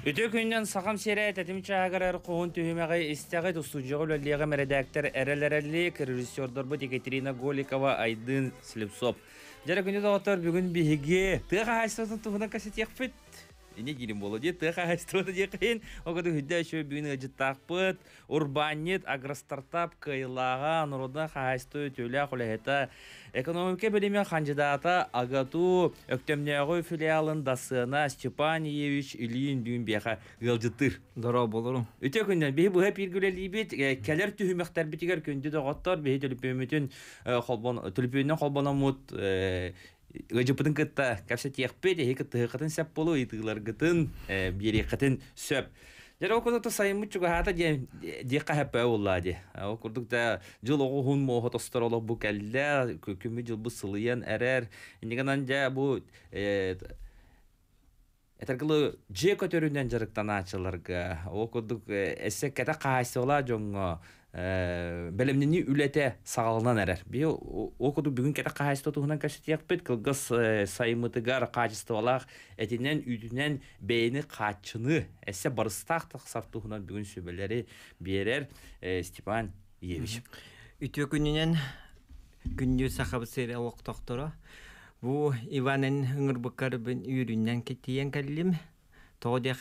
Үтө күннен сақам серет әтімчі ағарар қоғын түйімеғі істіғі тұстуғығыл өлігі мәрәдәктер әрәләрәрлік режиссердор бұд Екатерина Голикова айдын Слепсоп. Жәрі күнді доғаттар бүгін бігіге тұға айсығын тұғынан кәсет еқпіт. Не кирим было, где ты хастрота декрин, а когда ходишь еще бинага детахпет, урбанит, агростартап, кайлага, народа хастрота тюля, холета, экономика беремя кандидата, агату, актемнярой филиален дасена Степан Ильин дюймбеха галдитыр. Дорого было. И те, кто не бегу, я пиргуля либит, келер тюхи мехтер битигар, кто не дедогатар, беги телепеметен, холбан, телепеметен холбанамут. Гажипатын кытта, капсат яхпеде, хикат хатан сапполу и тылар гатан, бири хатан сап. Жарау куда-то саймучу гата, где хапе улади. А куда-то жилого хун мохото стороло букалля, кумидил бусилиян эрер, нигананджа бу. Это гло, джей который не жаркта началарга, а куда-то эссе кета кайсола джонго. Белемнени үлете сағалынан әрәр. Бе, оқыды бүгін кәді қағайсты тұғынан кәшет еқпет, қылғыз саймытығар қағыстығалақ әтінен үйдінен бәйіні қатшыны әсі барыстақтық сартығынан бүгін сөбелері берер Степан Евич. Үті күнінен күнді сақабы сәрі оқтақтыры. Бұ Иванын ғыңырбыққар бін үйірінден кеттейін кәлім. Тоғыды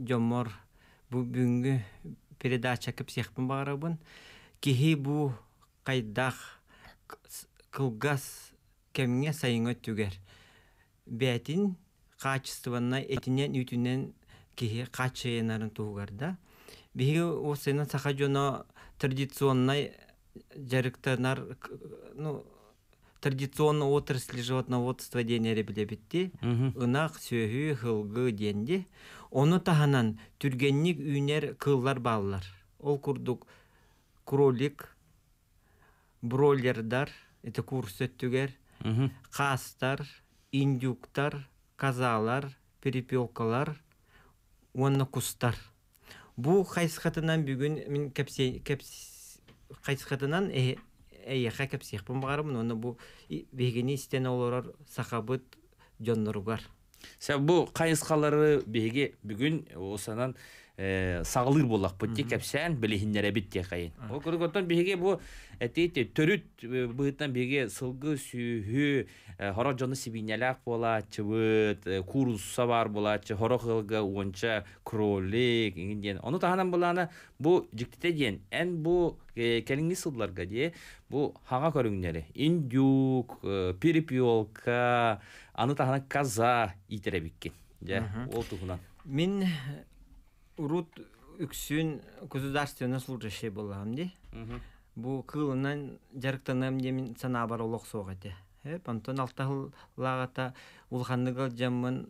әқітіне передача к психбам барабан, кихибу кайдах кулгас кемне сайнгот югер. Бетин качественно этинен ютинен кихи качее нарантугар да. Биху осена сахаджона традиционной директорнар ну традиционно отрасли животноводства дене ребятти, у нас сюжет хлгы денди, оно таганан тургенник юнер кыллар баллар, ол курдук кролик, бройлердар, это курсеттюгер, кастар, индюктар, казалар, перепелкалар, онна кустар. Бу хайсхатынан бүгүн мен кепс хайсхатынан Эйяха кепсихпен барамын, оны бұл бейгені істен олар сақабыт жонларугар. Сәп бұл қайысқалары бейге бүгін осынан сағылыр болақ бұтте кепсән білігіндер әбітте қайын. Ол көргіттен бейге бұл әтейте түріт бұйттан бейге сылғы сүйі, хора жоны сибинелақ болатшы бұт, курса бар болатшы, хора қылғы онша кролик, оны тағынан боланы бұл жіктете дейін, ән бұл кәліңгі сылдарға де бұл хаға көріңдері индюк, перепелка, аны тағынан каза итеребеккен. Ол тұғынан. Мен урут үксін көзударственна служащий болам де. Бұл қылынан жарықтанам де мен сана бар олық соға де. Пантон алтағылағата ұлханығы жамын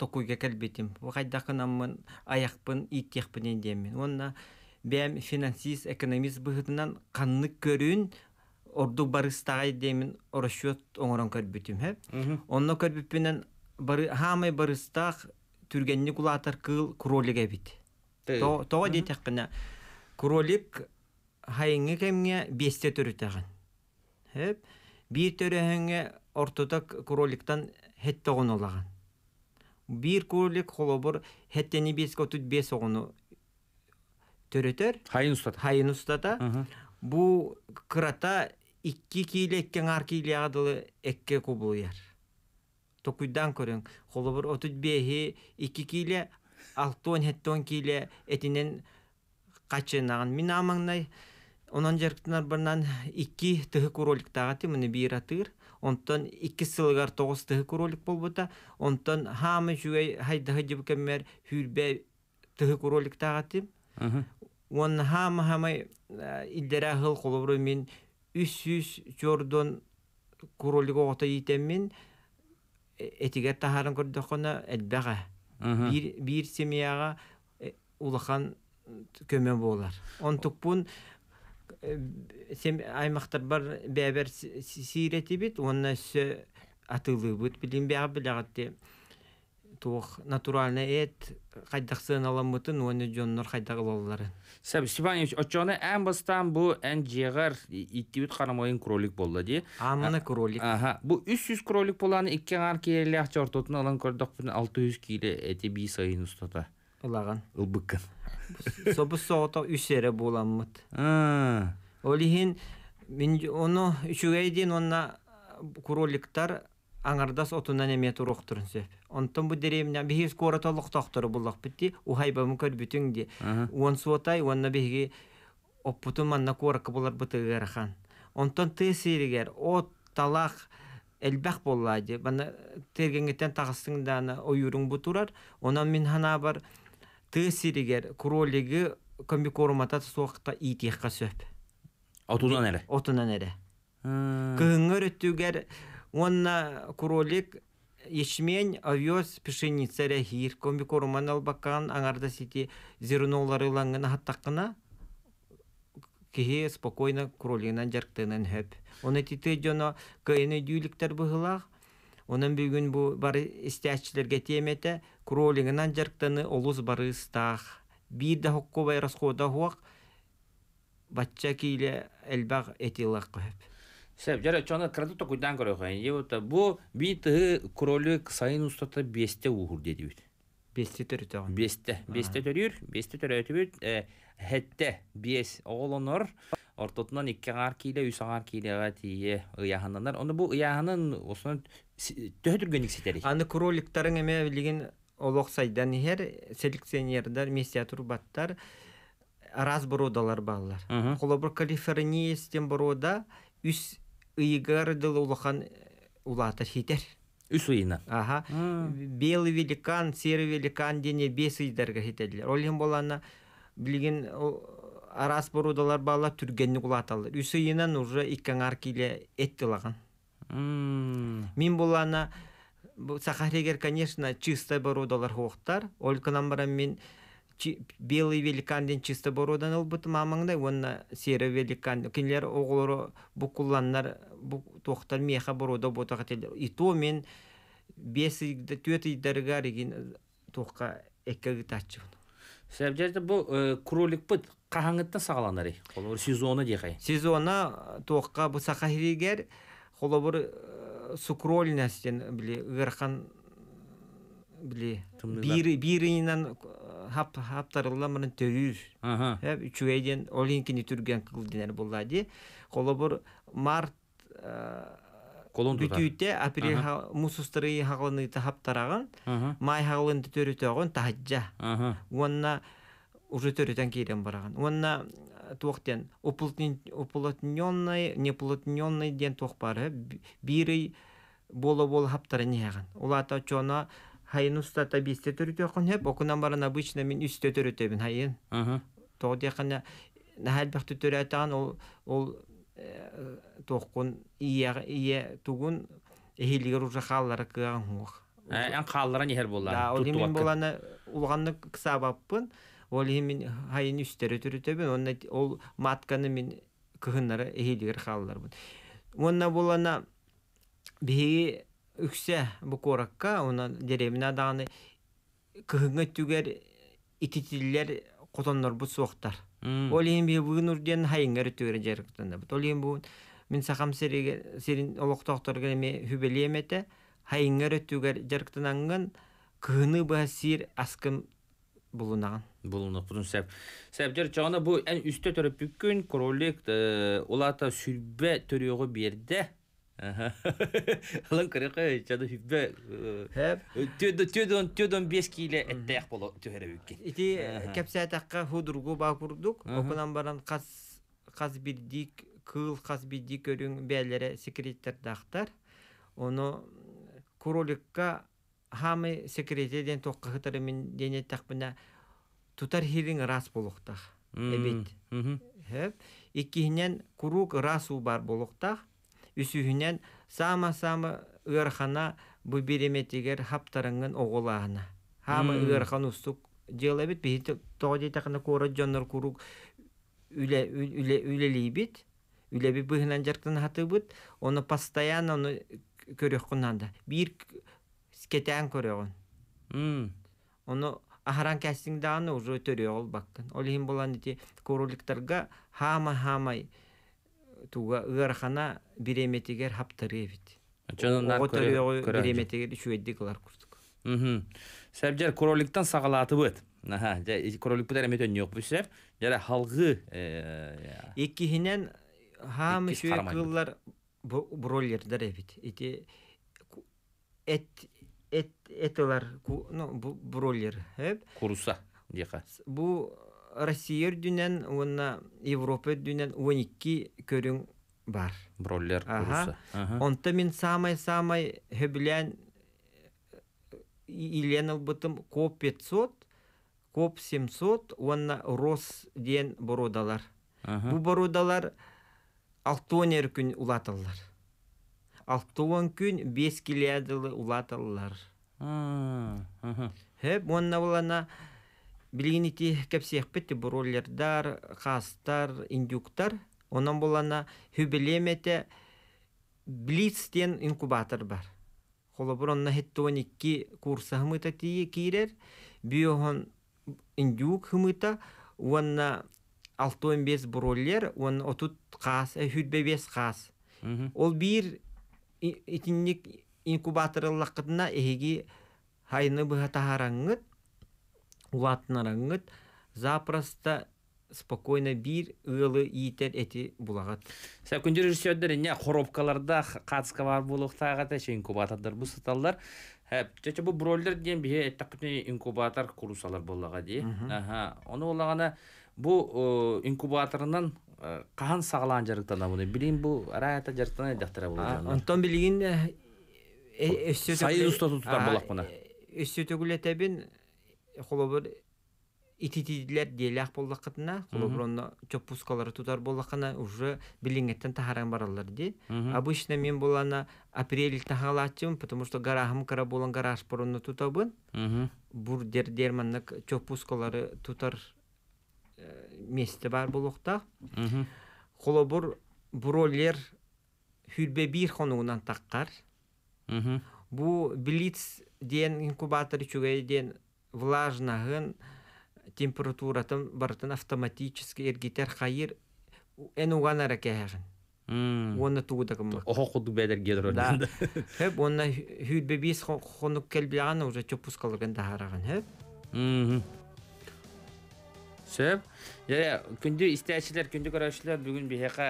тоқуға кәлбетім. Қайдақынамын аяқпын, иттеқпін едемін. Онына бәм финансист, экономист бұғытынан қанны көрін орды барыстағай деймін орашуат оңыран көрбітім. Онына көрбіпінен хамай барыстақ түргенні құлатар кыл кролик әбіт. Тоға дейтіқпіне кролик хайыңы кәмге бесте түрі тәғін. Бір түрі әңі ортодақ кроликтан хетті оғын олаған. Бір кролик қолобыр хеттені 5-35 оғыны төрөтөр хайын устата бу кырата 2 кийле эккен ар кийле адылы экке кубулуяр токуйдан көрөң холобор 35 2 кийле 6-10 кийле этинен качынаган мен амаңнай онан жарктынар бирнан 2 тыгы кроликтага тимини бир атыр онтон 2 сылыгар 9 тыгы кролик болбута онтон хамы жугай хайдагы жибкемер хүрбе тыгы кроликтага тим он хам-хамай иддера хыл қолыбыры мен 300 жордон куролиға ота етем мен әтігер тахарын көрді қона әлбәға бір семияға улыған көме болар. Он тұқпын аймақтар бар бәбір сиреті біт, онына сө атылы бұд білін бәғі білағатты туох натуральный эт хайдахсын аламмытын оны жоннор хайдагылалларын. Сәб Степанович, очоны әмбыстан бу ән жегар иттибит қарамайын кролик болды де. Амыны кролик. Аха, бу 300 кролик боланы 2 ар келі ақча ортотын алан көрдіқпін 600 келі әте бей сайын ұстата. Улаған. Улбықын. Собыс соғыта 3 әрі боламмыт. Олихин, оны үшігейден онна кроликтар аңардас отынан әметі ұрықтырын сөп. Онтын бұ деревіне бігі скороталық тақтыры болақ бітті, ұхайбамын көр бүтіңде. Уон суатай, уонна бігі оппытын манна қорықы болар бұтығы ғарақан. Онтын түйсірігер, о талақ әлбәқ болады. Бана тергенгеттен тағыстыңданы ойырың бұтырар. Онан мен хана бар түйсірігер, құролегі комбикорумата соқта итеққа сөп. Отынан әрі? Отынан әрі. Кығыңыр өттігер Онна кролик ешмен овёс пешеница рәхир комбикоруман албакан аңарда сети зернолары лаңын хаттақына кеге спокойно кролигынан жарктынан хөп. Оны титі жоно көйені дүйіліктер бұғылақ. Оның бүгін бұ бары істәшілерге теметі кролигынан жарктаны олыз бары ыстақ. Бір да хоққо бай расхода хуақ батча кейлі әлбақ әтилақ хөп. Сәп, жарай, чоңда крадыта көйдан көрі қойын. Бұл бейтігі кролик сайын ұстата 5-те ұғыр деді өйді. 5-те түрі тағын. 5-те. 5-те түрі үр. 5-те түрі өйті өйді. Хәтті 5 оғылын ұр. Ортотынан 2 ағар кейлі, 3 ағар кейлі ғатие ұяғанданар. Оны бұл ұяғанын осынан төтіргенік сетәрі. Аны кроликтарын әме білген олық сайдан ер, селекционердар, местиатур баттар, раз бородалар бағылар. Қолабыр Калифорниястен борода үс ыйгардыл улахан улатар хитер. Үс ыйна. Ага. Белый великан, серый великан дене бес ыйдарга хитерлер. Олем болана билген арас борудалар бала түргенни улаталар. Үс ыйнан уже иккаңар киле эттилаган. Мин болана сахарегер, конечно, чистой борудалар хоқтар. Ольканан барам мен белый великан ден чисто бородан албыты мамаңдай, онна сері великан. Кенлер оғылыры бұқылланнар, тоқтар меха борода ботаға телер. Ито мен 5-4 идарыға реген тоққа әккегі татчығын. Сәбжәрді бұл кролик бұд қағаңыттан сағаланары? Сезона дейқай? Сезона тоққа бұл сақайрегер, қолы бұр сукролинастен біле, ғырқан біле, бирінен хаптарыламырын төгір. Чуэйден олинкені түрген қылденер болады. Қолы бұр март бүтүйте апрель мұсыстыры хағылыныйты хаптараған, май хағылынды төрітеғын тахаджа. Онна уже төрітен керен бараған. Онна тоқтен оплотненный, неплотненный ден тоқ бары. Бирі болы-болы хаптары неғын. Олата чона хайын ұстата 5-те түріте құн әп, оқынан баран абычына мен 3-те түріте бін хайын. Тоғды еқіні нәхәлбәқті түрі әтіған ол тоққын ие тұғын әйелігер ұжа қалылары қыған құқ. Ән қалылары нехер болар? Ол емен боланы ұлғанны қыса баппын, ол емен хайын 3-те түріте бін, ол матқаны мен қығынлары әйелігер қалылар бұн. Онна болана бейі үксе бұл қораққа, оны деревіне адағаны күхіңі түгер итетілілер қотанлар бұл соқтар. Ол ең бе бұғын үрден хайыңғары түгер жарықтанда бұд. Ол ең бұғын, мен сақам серін олықтақтарға еме хүбелі еметі, хайыңғары түгер жарықтананған күхіні бұға сир асқым бұлынаған. Бұлынық бұдың сәп. Сәптер, чағына бұл ән үсті түріп бүккін кролик олата сүрбе түріғы берді. Алан көріқі жады хүббі төдөн 5 кейлі әттәйқ болу төхәрі өккен. Иті кәпсәтәққа худырғы бағырдық, оқынан баран қаз бірдік, қыл қаз бірдік өрің бәлері секреттер дақтар. Оны кроликқа хамы секреттерден тоққа қытары мен дене тақпына тұтар херің рас болуқтақ. Әбет. Еккейінен құруқ расу бар болуқтақ. Үсігінен сама-сама үйірхана бұл береметігер хаптарыңын оғылағына. Хамы үйірхан ұстық дел әбет, бейті тоғдей тақына қорад жаннар құруқ үлелей бет, үлебі бұғынан жарқтын хаты бұд, оны пастаян оны көріққынанда. Бір скетән көріғын. Onu aharan kəssin dağını uzu törüyor ol bakın. Oleyim bulan dedi koruluklarga hamay tuğa ığarxana biremetiger haptarı evit. O törüyor biremetiger şu ediklar kurduk. Səbcər koruluktan sağalatı bıt. Koruluk bu dərəmətən yok bu səb. Gələ halgı... İkihinen hamı şöy kıllar brolyerdir evit. Etler, ну, бройлер, куруса, дика. Бу Россия дюнен, вона Европа дюнен, уники көрүн бар. Бройлер, куруса. Он тамин самый хеблен иленал бутым коп 500, коп 700, вона рос ден бородалар. Бу бородалар алтонер күн улаталар. Алтон күн 5 килядылы улаталар. Хеп, онна улана билгинити кепсех петти бройлердар, хастар, индюктар. Онан булана хүбелемете блицтен инкубатор бар. Холобронна хеттоники курса хымыта тие кирер. Биохон индюк хымыта. Онна 6-15 бройлер, он отут хас, хүдбебес хас. Ол бир... Итинник инкубаторлакына эги хайны быгатаһараңгыт, улатнараңгыт, запросто спокойно бир ылы итер эти булагат. Секунди режиссёрдер не хоробкаларда катскалар булуктагата ше инкубатордар бу саталлар. Хэп, бу бройлер деген бие эттакыны инкубатор курусалар буллага ди. Аны улагана бу инкубаторунан Kaan sağlan jarıktana bunu bilin bu arayata jarıktana dahtara bulacağım. Ondan bilin sayı usta tutar bulak buna. Östötügüle tabin kolabor ititidiler diyelak bulak katına kolaborunda çok puskaları tutar bulak kana uje bilin etten taharan baralar di. Abışne min bulana april tahalatçım, потому что garahım karabolan garaj porunu tutabın. Bur dermanlık çok puskaları tutar месте бар болуқта. Холобур бройлер хүрбе бир хонугунан таккар. Бу блиц ден инкубатор чугай ден влажнагын температуратын бартын автоматически эргитер хайыр эн уган аракехагын. Оны тугудагымлык. Охоқуду бедер гидролинда. Хэп, онна хүрбе бис хонук келбилаған уже чопускалыгын дахарагын. Хэп. Сөп. Күнді істәшілер, күнді көрәшілер, бүгін бейхеқа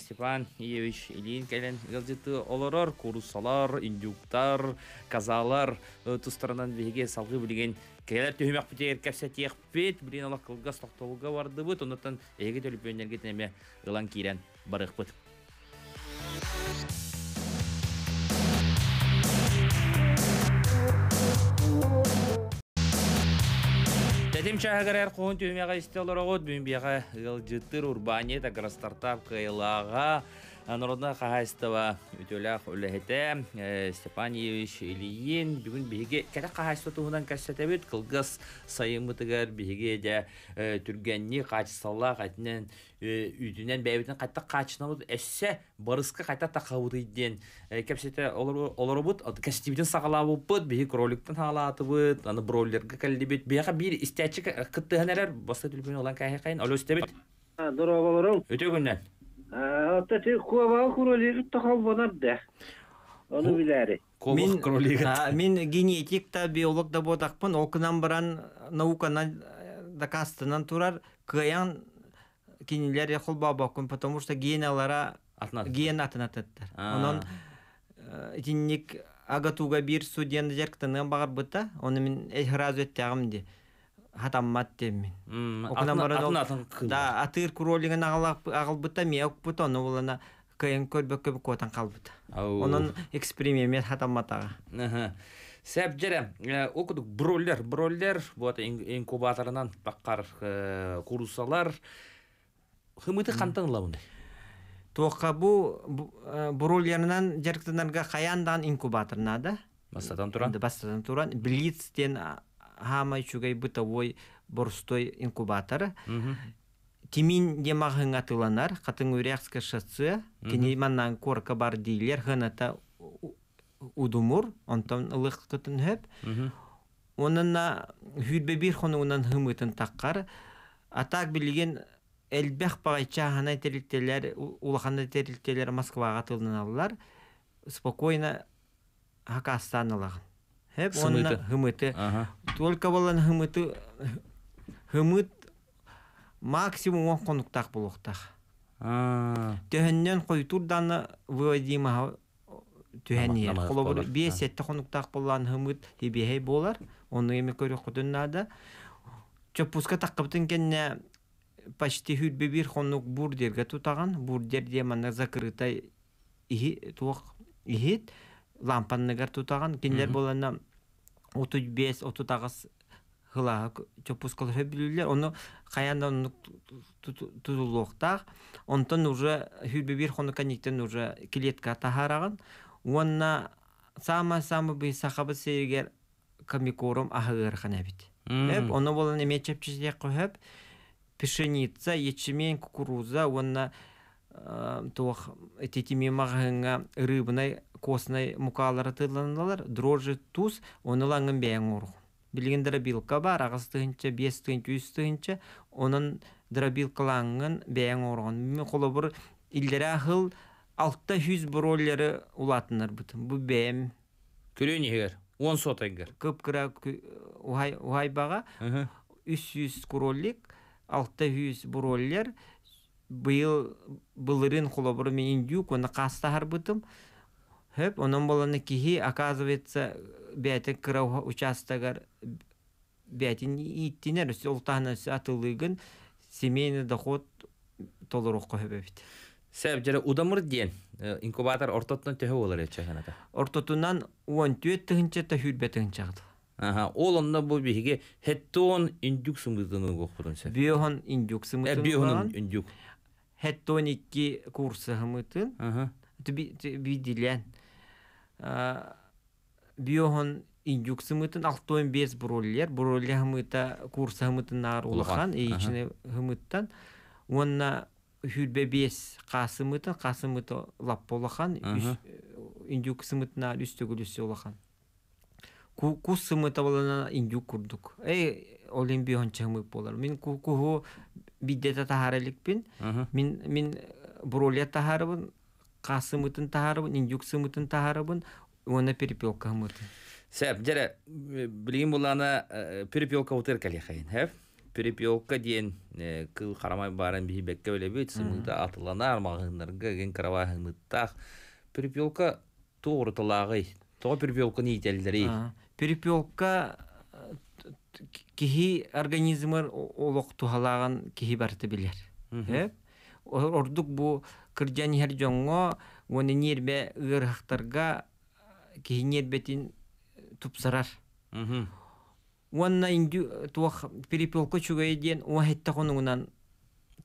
Степан Ильевич Ильин кәлін ғылжеті оларар, курусалар, индюктар, казалар, тұстарынан бейхеге салғы білген кәлер түйімек бітер кәпсә тек бет, білген Аллах қылға соқталуға барды бұд, ондаттан әйге төліп өнерге тәнеме ғылан кейрен барық бұд. Тем чагарер кон тюмега истелорогод бимбега ылжытыр урбанета грастартап кайлага народна хахайстава үтөлөх үлэхэтэ Степан Ильич Ильин бүгүн биге кэта хахайстатуудан кэссэтебит кылгыс сайымытыгар биге де түргенни качсалла катнен үйдүнөн бэбитин катта качнабыт эссе барыска кайта такабыдын кэпсэтэ олорубут кэстибитин сагалабыт биге кроликтин халатыбыт аны бройлерге кэлдибит бияга бир истечик кыттыганелер баста түлбүн алан кайкайын алөстебит дороголорун өтөгүнөн Атачы куабагы кролиги тахалбанар да. Аны билери. Колук кролиги. Мен генетик та биолог да бодакпын, окынан баран науканан докастынан турар кыян кинилер якыл бабакын, потому что геналара ген атынаттар. Анан итинник агатуга бир судьяны жерктанын багар быта, аны мен эхраз өттөгүм ди. Хатаммат темин. Да, атыр кролигин агылбыта меокбута, ону булана кыйын көрбөккө котан калбыта. Онун эксперимент хатамматага. Сәп жерем, окудук бройлер, вот инкубаторунан баккар курусалар. Хымыты кантан лауны. Тока бу бройлернан жарктанарга каяндан инкубаторна да. Бастадан туран блицтен Хамай чугай бытовой борстой инкубатор. Тимин демагын атыланар, катын үрекска шацы, кенейманнан корка бар дейлер, хыната удумур, онтан ылық кытын хэп. онна хүлбе бир хонунан хымытын таккар атак билген элбэх пагача хана терилтелер улаханда терилтелер Москвага тылдан аллар спокойно Хакастаналар. Хеп онна хымыты. Только болан хымыты хымыт максимум он конуктак булуктак. Төһөннөн койтурдан Владимир Түһәннер. Колобы 5-7 хонуктак булган хымыт тибеһе болар. Оны эми көрөк кутуннада. Чөпүскә таккыбытын кенне почти хүлбе бир хонук бурдерге тутаган. Бурдер демана закрытай и туак ихит лампанныгар тутаган. Кинлер болана 35-39 хыла чөпүскөл хөбүллер. Оны каяндан тутулуктак. Онтон уже хүлбе бир хонукка никтен уже клетка тахараган. Уонна сама-сама бий сахабы сейгер камикором ахыгар ханабит. Оно болан эме чепчизек көхөп пшеница, ячмень, кукуруза, уонна тох тетиме магыңа рыбнай, костнай мукалары тыланалар, дрожжи, туз, оны лаңын бәйін ору. Билген дробилка бар, ағыз тыгынча, 5 тыгынча, 100 тыгынча, онын дробилка лаңын бәйін оруған. Мен қолы бір илдері ахыл, алта 100 броллеры улатынар бутын. Бу бәйім. Күренегер, 10 сотайгер. Көпкіра ухайбаға 300 кроллик, алта 100 броллер. Былырын қолабыры мен индюк, оны қастағар бутым. Хөп, оның боланы кихи, оказывается, бәтін кірау участагар бәтін иттінер. Олтағына атылығын семейный доход толырық қойып өбет. Сәп, жәрі ұдамыр дейін, инкубатор ортотынан төхі олар етші ғаната? Ортотынан 13 түхінші та хүрбе түхінші ағды. Ол онында бұл бейге хетті он индюк сұңғыздың оқыдың сәп? Бейон индюк сұңғыздың оқыдың. Хетті он екі курсы ғымытын, бейділен. Бейон индюк сұңғыздың 6-5 бұроллер. Бұроллер ғымыта курсы ғымытын ағыр олыған, ейшіне ғымыттан. Онына хүрбе 5 қасымытын, қасымыты лаппа олақан, индюк сымытына үстігілісі олақан. Кус сымыта болына индюк күрдік. Олен бейон чығымып болар. Мен күху биддета тахаралықпен, мен бұролия тахарабын, қасымытын тахарабын, индюк сымытын тахарабын, оны перепелка ғымытын. Сәп, жәрі, білген болана перепелка ұтыр кәлі қайын, әв? Перепелка дейін кыл қарамай барын бейі бәкке өлі бейт, сымында атыланар, мағынырға, ген қарава ғымыттақ. Перепелка тоғыр талағай, тоғы перепелка не етелдірей? Перепелка кейі организмыр олық тұғалаған кейі барды білер. Ордық бұ күрден ер жоңғы, оны нербе ғырғақтарға кейі нербетін тұпсарар. Уанна инду туах перепелка чугай ден уахетта хонунан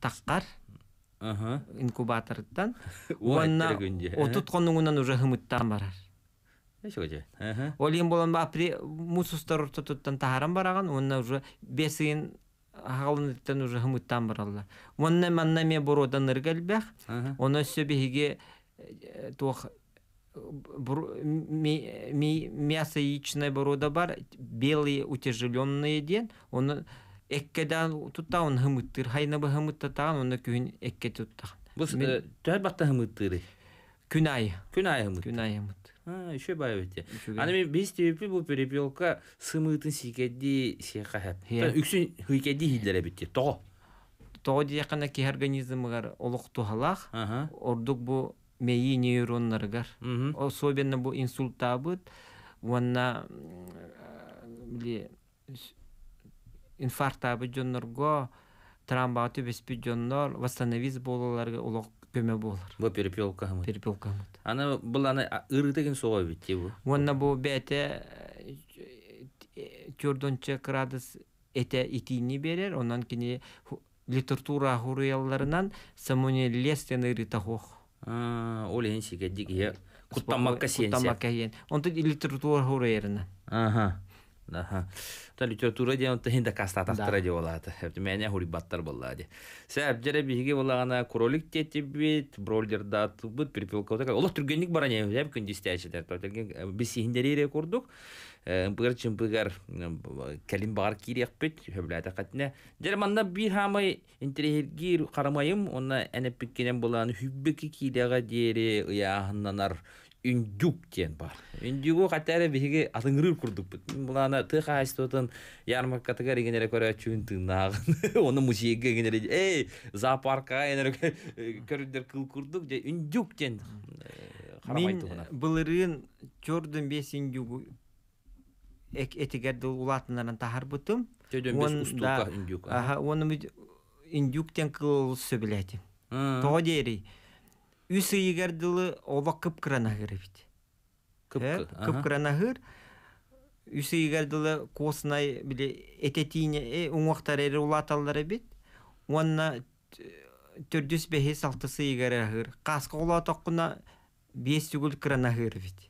таккар инкубатордан. Уанна отут хонунан уже хымыттан барар. Олин болан апри мусустар ортотуттан тахаран бараган, уанна уже бесыйын халыныттан уже хымыттан баралла. Уанна манна ме бородан ыргалбях, оно сөбеге туах мясо яичное борода бар, белый утяжеленный ден, он эккедан тутта он хымыттыр, хайна бы хымыттатаган, он күн экке туттаган. Бус төрбатта хымыттыры? Күнай. Күнай хымыттыр? Күнай хымыттыр. Еще байбетте. Аны мен без тебепі бұл перепелка сымытын секеді сеқа хэп. Үксін хүйкеді хилдер әбетте, тоғы? Тоғы дейқана кей организмығар олық тухалақ, ордық бұл мейи нейронларгар. Особенно бу инсульта бут, ванна инфаркта бут жонларга, травматы беспи жонлар, восстановиз болаларга улак көме болар. Бу перепелка хмыт. Перепелка хмыт. Ана булана ырытыгын соға бетте бу. Ванна бу бәте 4 градус эте итини берер, онан кини литература хуруялларынан самонелестен ырыта хох. Олен секеддик е куттамакка сенсе. Куттамакка ен. Онты литература хурайырына. Литература дейін онты хинда кастатақтыра де олады. Мәне хурибаттар болады. Сәп жаре бейге олағана кролик тетебет, бролдерда атылбыт, перепелка отақ. Олақ түргенлік баран ең, күндесті әшілер. Біз сихіндері ере көрдік. бырчымбыгар калим бар кирекпит хөбләдә катна Германда би хамай интергир кармайым онна энеп кенен булган хүббеки кидәгә дире яһнанар үндүктен бар. Үндүгө катары биге атыңгыр курдук бит. Булана тыха хастотын ярмак катагары генере көрә чүнтүн наг. Оны музейге генере эй зоопаркка генере көрдер кыл курдук же үндүктен кармайтыгына. Булырын 4-5 үндүгү этигерде улатыннан тахар бутым. 4-5 устука үндүк. Аха, оны үндүктен кыл сөбеләти. Тоодери Үсі егерділі оба кіп кранағыр ебеді. Кіп кранағыр. Үсі егерділі қосынай әтетіне ұңақтар әрі ұлаталар ебеді. Онына 4-5-6-сы егерағыр. Қасқа ұлатаққына 5-гүл кранағыр ебеді.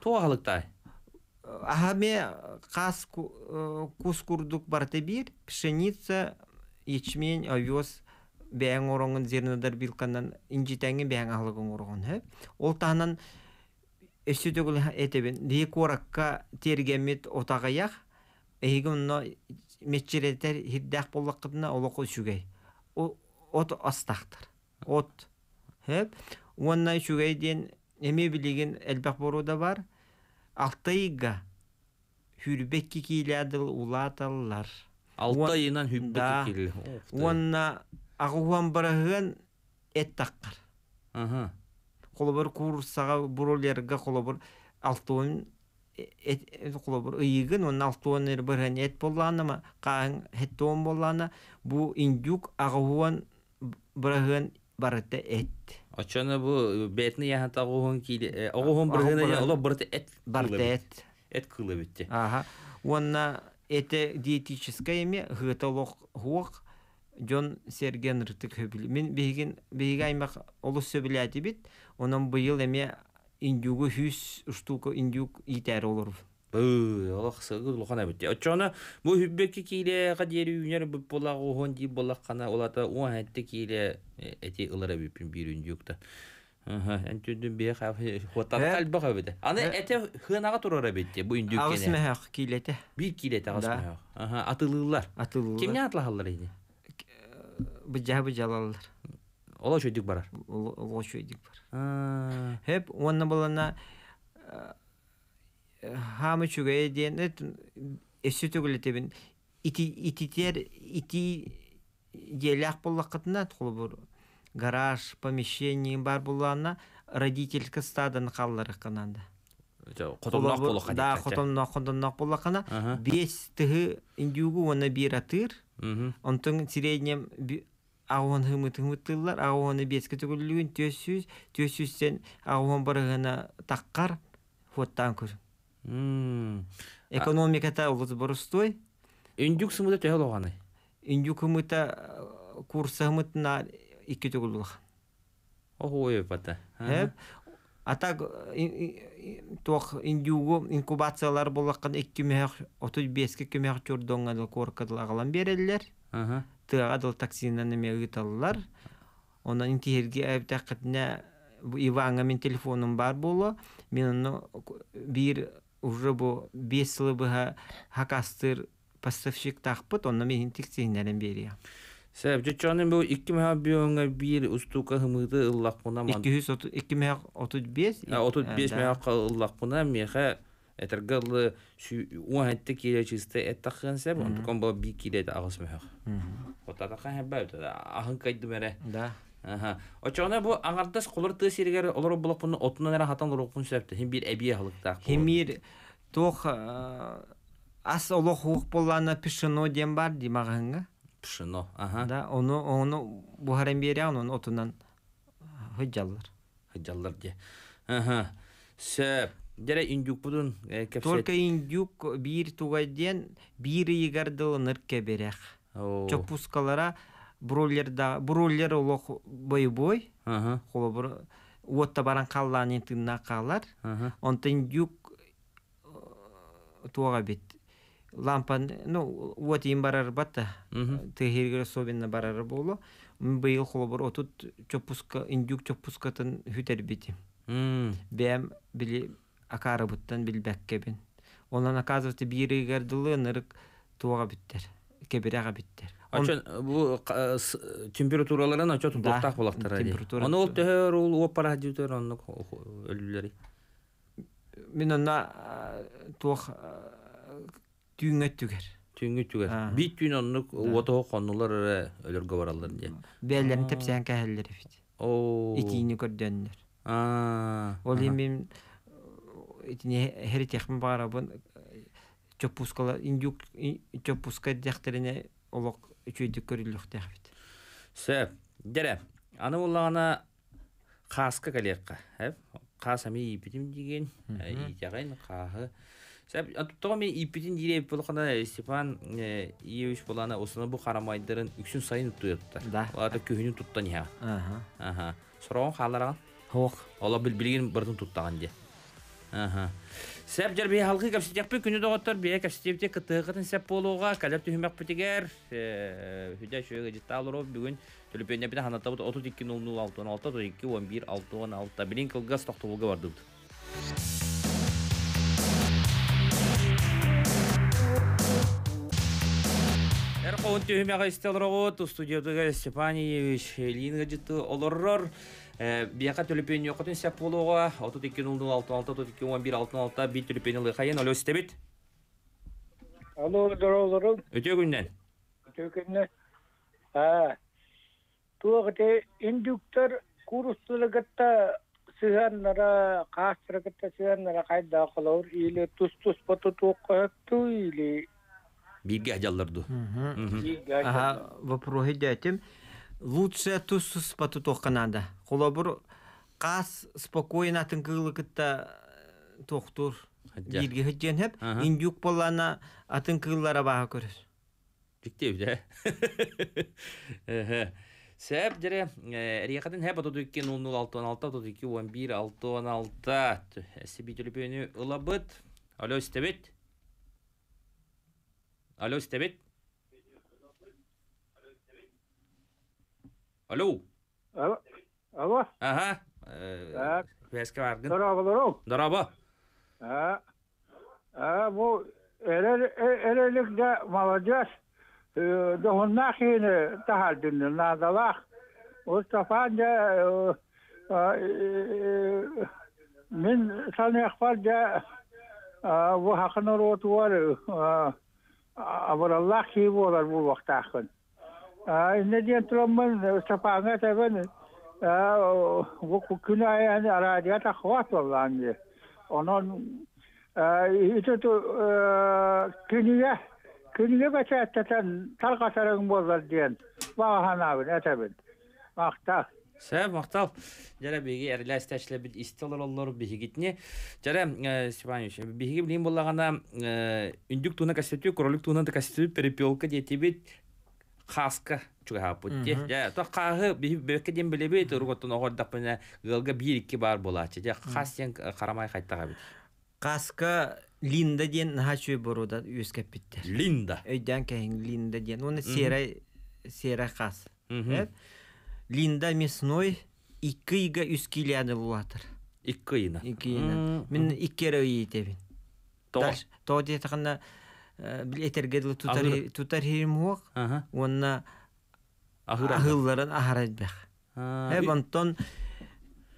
Туағылықтай? Ағаме қас құскұрдық барды бір, пшеница, ячмен, овес, бәң орыңын зернадар білқаннан инжитәңі бәң ағылығын орығын. Ол тағынан өсі дөгіл әтебін. Дейік ораққа тергемет отағаяқ, әйгі мұнна метчеретер хиддәқ болаққытына олақы үшігей. От астақтыр. От. Онына үшігейден әме білеген әлбәқ боруда бар. Алтайға хүрбекке кейләділ ұлаталылар. Алтайынан хүрбекке кейлі. Онына Ағуан барығын әттаққар. Қолыбыр курсаға бұролерға қолыбыр алтуын қолыбыр ұйығын, оның алтуын барығын әт болғаны ма, қағын әттуын болғаны, бұ индюк ағуан барығын барықты әт. Отшаны бұ бәтіні яғант ағуан барығын әт қылы бітті. Оны әті диетическа еме ғыталық ғуақ Джон Серген рытык хөбілі. Мен бейгі аймақ олыс сөбілі әті бет, оның бұйыл әме индюгі хүс үштуғы индюг етәрі олыр. Бұл, олық сығы ұлған әбетті. Отчаны, бұл хүббекі кейлі қадері үйінер бұл болағы оған дейіп болақ қана олады, оған әтті кейлі әте ұлар әбеппен бір үндігікті. Әнтүндің бейі қоттан қалбақ әбетті. Аны әте ғынаға тұрар әбетті бұл үндігіккені. Бұджа-бұджалалылар. Ола шөйдік барар? Ола шөйдік барар. Хеп, оны болына хамы шүгайы дейін, әсі төгілетебін, ититер, ити делақ болақ қытына, тұқылы бұр, гараж, помещенің бар болағына, родителькі стадын қалылары қынанды. Қотымнақ болақ қана? Да, қотымнақ болақ қана. 5-тігі үндігі оны бір атыр, онтың сирейдінем ағуан ғымыт-ғымыттылар, ағуаны бескі түгілігін 400-тен ағуан барығына таққар, хоттан көр. Экономиката олыз бұрыстой. Үндік сымыта түйел оғаны? Үндік ғымыта курса ғымытына 2 түгілігін. Оху ойып бата. А так, тоқ индиуғы инкубациялар болаққан 2-35-ке көмек түрдіңгадыл қорқадыл ағылан берелілер. Тұғадыл таксинаны мәғыталылар. Онан интихерге әбітәқітіне Иванға мен телефоным бар болы. Мен оны бір уже бұл 5 сылы бұға хакастыр пассовшик тақпыт. Оны мен интексейінерін берең. Сәп, жөтчанын бұл 2,1 ұстуқа ғымыды ұллақпына... 235? 35 мәға ұллақпына мәға әтіргілі ұңғайтты келечісті әттаққан сәп, ұнтыққан бұл бі келеді ағыз мәға. Құттатаққан әбі өтеді, ағын қайды мәрі. Да. Өтчаны бұл аңғардас қолыр тұғы сергері олар бұлықпының отынан әрі хатан ұлықпын сөпті. Хем бір әбе ғылықта. Хем бір тоқ ас олық ұлық болғаны пішіно дем бар демағанға. Пшено, ага. Да, оны бұғарен берең, оны отынан ғыджалылар. Ғыджалылар де. Ага. Сөп, дәрі үндік бұдың кәпсет? Только үндік бір туғайден бір егардылын ұркке берек. Чопускалара бұролер олық бой-бой. Отта баран қаллан ентігіна қалар. Онты үндік туға бет. Лампан, ну, вот им барар бата, тегергер особенно барар болу, бейл холобар отут чопуска, индюк чопускатын хүтер беті. Бәм білі акарабыттан білбәкке бен. Олан оказывается, биры гардулы, нырк туага биттер, кебирага биттер. Бу температураларын ачат уктак булактар ди. Аны ул төр ул опара дитер аны өлүләре. Мен аны туах түнгөттүгөр. Бит түн аны ото каннулар өлөргө баралар ди. Белдерин тепсен кәһелләре бит. Оо. Итини көрдөннөр. А. Ол мен итини һәр техми барабын чөпускала индюк чөпуска дәхтерене олок үчөйдүк көрүлүк тахбит. Сэ, дере. Аны уллагана хаска калека, хэ? Хасами ипитим деген, итагын кахы. Сэ, атуттагы ипитин дире болгона Степан Ильич булана осуна бу карамайдырын үксүн сайын туйотта. Аларда көйүнү туттан я. Аха. Сорон халарга. Хок. Ала билген бирдин туттаган ди. Аха. Сәп жербе халкы капситеппе күне доготтар бе капситепте кытыгын сәп болууга калеп төмәк битегәр һүдә шөйгә диталырып бүген төлөпендә бит ханатта 320066621166 билинг газ тактылыгы бар дип. Эркон төмәк истәлрәгә студиядә Степан Ильич Ильин гадәтте олорор Биякат төлепен йоқытын сәп болуға 3206-6211-66 бит төлепенілі қайын. Алло, Стебет? Алло, здоровым. Өте күннен? Өте күннен. Туғыты индюктор курстылығытта сығаннара, қастырығытта сығаннара қайда ақылауыр. Или тұс-тұс бұты тұқықты, или... Бейге әжалырды. Бейге әжалырды. Вопросы дәтім. Лучше тусус потутока надо. Холобур кас спокойно тынкылыкта тохтур. Бирге хыджен хеп, индюк полана атынкыллара бага көрөр. Диктеп да. Сеп дере рекатын хеп оту 2006-6211-66. Себи телепени ылабыт. Алло, Стебет. Алло, Стебет. Алло. Алло. Ага. Вескавардин. Здорово. Здорово. Вот, элеликде молодежь, догонахины, тахальдины, на долах, устафанде, мин санехварде, ваханарот вары, абараллах и волар в вахтахын. Иногда тромбон стопанга тевен, вокукуная не радиата хватало он и то книга бачат татан талгасарың болар ден. Баганабын атабын. Мактап. Сэ мактап. Жара биги эрлес ташлы бит исталарлар биги гитне. Жара Степанович биги билин боллагана үндүк туна кассетү, королук туна кассетү перепёлка детибит. Хаска чуга путти. Я то кагы бекедем билебе турготтон огордапына гылга 1-2 бар болачы. Я хасен карамай кайттага бит. Каска Линда ден хачы боруда өскөп битти. Линда. Эйден кең Линда ден. Уны сера кас. Линда мясной 2-га 3 килоны булатыр. 2-ына. 2-ына. Мен 2-ре йетебин. То детагына Билетергедл тутарим хок, уна ахылларын ахарадбах. Эбантон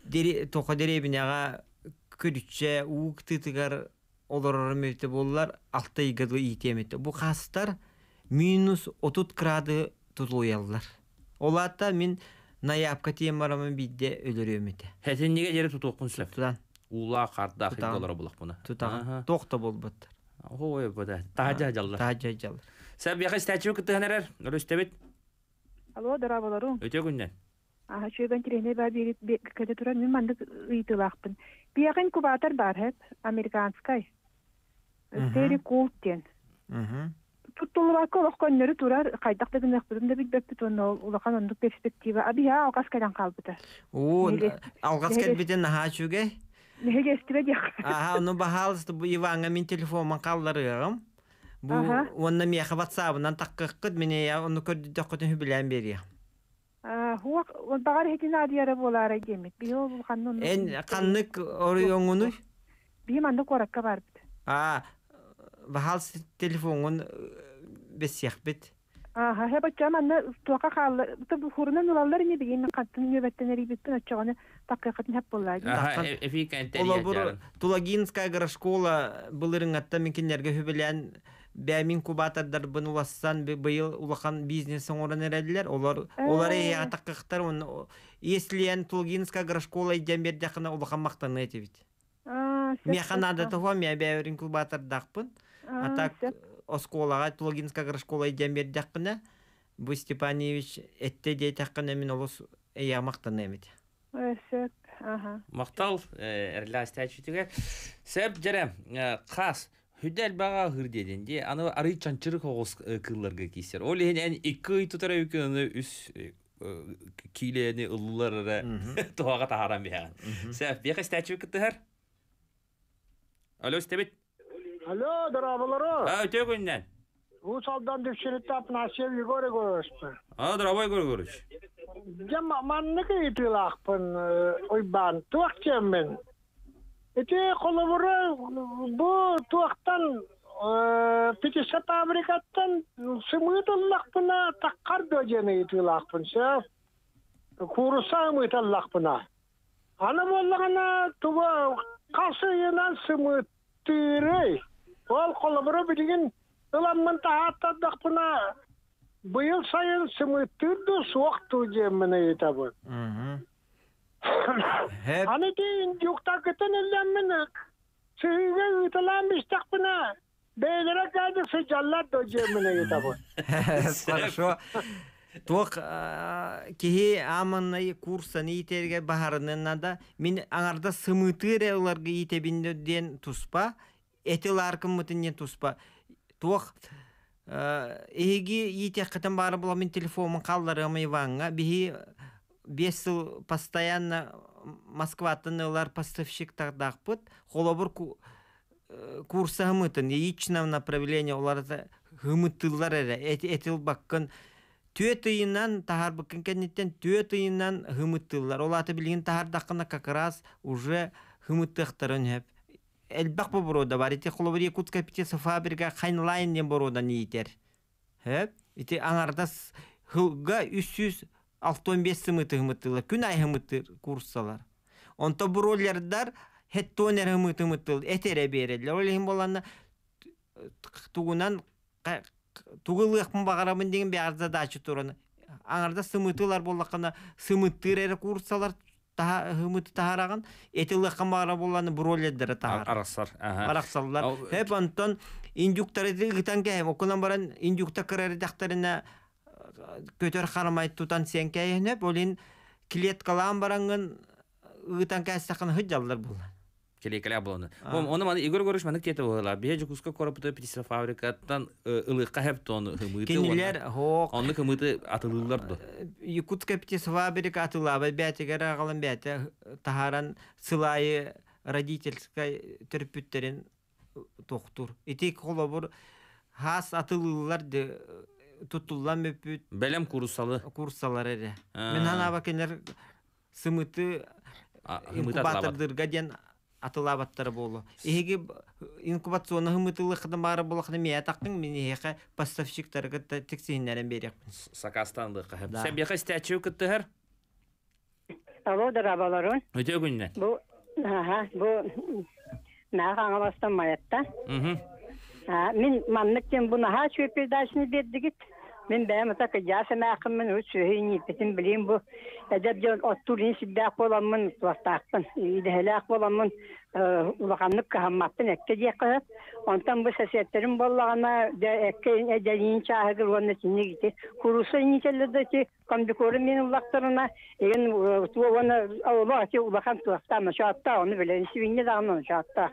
тоқа деребинага күрүчче уук тытыгар олорор мөйте боллар 6-гедл итеметти. Бу хастар минус 30 градус тутулуяллар. Олата мен наябка темарамын бидде өлөрөмөтө. Хэтин неге жери тутукун сүлөп? Тудан. Улаа картда ахыллары булак буна. Тутаган. Токто болбаттар. Ой, бада. Тажа жалла. Сәп яхы стачу кытыгынарар. Алло, Стебет. Алло, дарабалару. Өте күннен. Аха, шөйбен кирейне ба беріп кәді тұран мен мандық үйді лақпын. Бияғын кубатар бар хэп, американскай. Сәйрі култтен. Тұттылы бақы олық көннері тұрар, қайдақты күннің бірімді бітбіп оны олыған ондық перспектива. Аби, а, алғас кәлен қалбыды. О, алғас кәлбеден аға шөге? Ага, ну бахалсты бу Иванга мен телефонман калдырыгым. Бу онна меха WhatsApp'нан таккыт мене я оны көрдү доккытын хүбүлән берем. Хуа, он багар хетина дияры болар эдемит. Био бу канны. Эн канны орыоңуну. Биманды коракка барып. Вахал телефон без всех бит. Ага, я бачу, манна туака хал, то бухурна нулаллар не бейн, каттын небеттенери биттен отчаны, таккатын хеп боллай. Ага, эфикан терия. Тулагинская горшкола булырын атта мекеннерге хөбелен бәмин кубатардар быны улассан быйыл улахан бизнесен орын эрәдиләр. Олар атаккыктар, если ан Тулагинская горшкола идән бердә хына улахан мактаны әйтә бит. Механада тохо мя бәврин кубатар дакпын. Атак Осколага, Тулагинская горшкола идем бердякпына, бу Степанович этте дейтякпына мен олыс эя мақтан эмеді. Мақтал, әрілі астайчутыға. Сәп жарам, қас, хүдәл баға ғыр деденде, аны ары чанчырық оғыз кылларға кейсер. Ол ең ән екі ұйтытара өкені үс кейлені ұлыларыра туаға тағарам бейаған. Сәп, бейқа стәчі өкіттігір? Алло, Стебет. Алло, дорогой. А ты куда? У солдат девчонок на север горы горышь. А дорогой горы горышь. Я манники пилах пон ойбан туахтемен. Это холовора бо туахтан пятьдесят абрикатан семьдесят лах пона такардожены пилах пон сев куруса мы это лах пона. Она волна тува каши на семьдесят тирей. Ол қолыбыры білген ұламында аттадықпына бұйыл сайын сымыттырды соқты жеміні етабы. Аны дейін юқтақытын әлеміні сүйге ұтыламыштақпына бәйлері қадысы жаллады жеміні етабы. Хорошо. Тоқ кеге амынай курсаны етерге бағарынынада мен аңарда сымытыр әуларға етебінден тұспа, әтіл арқымытынен тұспа. Тоқ әйге етек қытын бары бұла мен телефонын қалларымы иванға, беге 5 сыл постоянно Москватын әулар поставщик тағдақ бұд, қолабыр курса ғымытын, ечінам направление оларды ғымытылар әрі, әтіл баққын. Төтыйынан тағар бүккен кәнеттен төтыйынан ғымыттылар. Ол аты білген тағар дақына қақырас уже ғымыттықтарын әп. Әлбәқ бұл бұрода бар. Әте құлы бір екутска пітесі фабрика қайнылайыннен бұрода не етер. Әте аңарда ғылға 365 сымыты ғымыттылар. Күн ай ғымытты курсалар. Онта бұл олардар хеттонер ғымытты ғымыттылар. Әтере береділер. Ол ең боланна туғынан қайқ. Тугылы ықпын бағарамын деген бе арза да ачы тұраны. Аңарда сымытылар болақына сымыттыр әрі курсалар ғымыты тағараған. Әтілі ықпын бағара боланы бұроледдері тағар. Арақсар. Арақсарлар. Әп антон индюктарды ғытан кәйім. Оқынан баран индюкта кірәрі дақтарына көтер қарамайды тұтан сен кәйін әп. Олен клеткалаған баранғын ғытан кәйі сақын ғыджалдар болан. Келекале буланы. Оны маны Игорь Горышманның кете булала. Беже куска корпуты петисра фабрикаттан ылыкка хептон хымыты. Кинилер хок. Аны хымыты атылдыларды. Якутска петисра фабрика атылабы бәтегәре агылын бәте таһаран сылайы родительская терпүттерен тохтур. Итек холобур хас атылдылар ди тутуллан мөпүт. Бәлем курсалы. Курсалар эре. Мен ана бакенлер сымыты инкубатордырга ден атылабаттар болу. Егі инкубационы ғымытылы қыдымары болуқыны мия тақтың мен еқі поставщиктарға тексейінлерін берекпін. Сақастанды қағым. Сән беқі стәтші өкітті ғыр? Алло, дарабаларын. Өте өгінне? Бұл, нағы аңаластан майатта. Мен мамныктен бұны ға шөпердашыны берді кет. Мен бәйім ұтақы жасы мәқімін өз сөйін епесін білейін бұл. Әдәп жан оттурын сібдәқ боламын, құластақпын, үйдәләқ боламын, ұлағанлық қағаммақпын әкке де қығып. Онтан бұл сәсеттерім болағына әкке әдәлейін чағығыр оны сіне кетті. Құрусы инетеледі ке, комбикоры менің ұлақтарына, еген оны ұлаған тұлақтама, шағатта оны білерін сүйіне дағынан шағатта.